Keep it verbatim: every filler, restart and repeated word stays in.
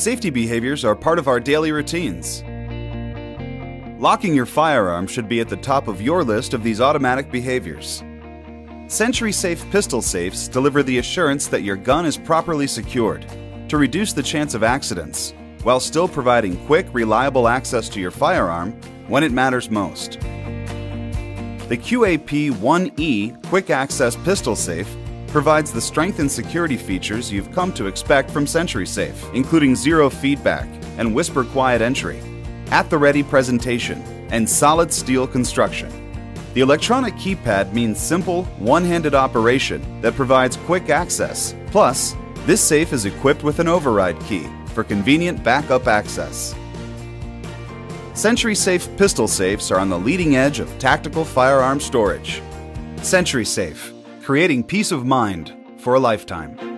Safety behaviors are part of our daily routines. Locking your firearm should be at the top of your list of these automatic behaviors. SentrySafe pistol safes deliver the assurance that your gun is properly secured to reduce the chance of accidents, while still providing quick, reliable access to your firearm when it matters most. The Q A P one E Quick Access Pistol Safe provides the strength and security features you've come to expect from SentrySafe, including zero feedback and whisper quiet entry, at-the-ready presentation, and solid steel construction. The electronic keypad means simple, one-handed operation that provides quick access. Plus, this safe is equipped with an override key for convenient backup access. SentrySafe pistol safes are on the leading edge of tactical firearm storage. SentrySafe, creating peace of mind for a lifetime.